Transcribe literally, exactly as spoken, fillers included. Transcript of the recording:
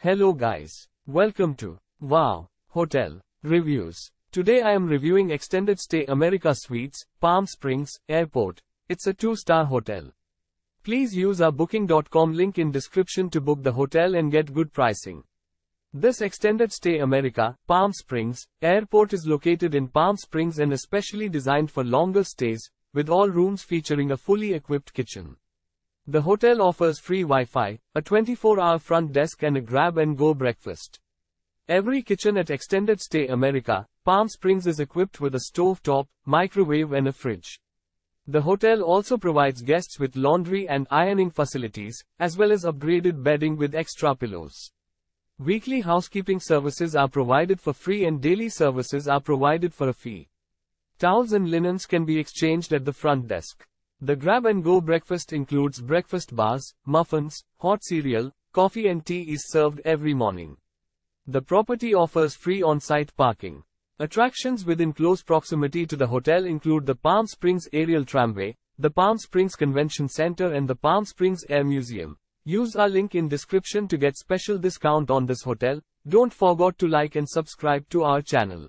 Hello guys, welcome to Wow Hotel Reviews. Today I am reviewing Extended Stay America Suites, Palm Springs Airport. It's a two-star hotel. Please use our booking dot com link in description to book the hotel and get good pricing. This Extended Stay America, Palm Springs Airport is located in Palm Springs and especially designed for longer stays, with all rooms featuring a fully equipped kitchen. The hotel offers free Wi-Fi, a twenty-four hour front desk and a grab-and-go breakfast. Every kitchen at Extended Stay America, Palm Springs is equipped with a stovetop, microwave and a fridge. The hotel also provides guests with laundry and ironing facilities, as well as upgraded bedding with extra pillows. Weekly housekeeping services are provided for free and daily services are provided for a fee. Towels and linens can be exchanged at the front desk. The grab-and-go breakfast includes breakfast bars, muffins, hot cereal, coffee and tea is served every morning. The property offers free on-site parking. Attractions within close proximity to the hotel include the Palm Springs Aerial Tramway, the Palm Springs Convention Center and the Palm Springs Air Museum. Use our link in description to get special discount on this hotel. Don't forget to like and subscribe to our channel.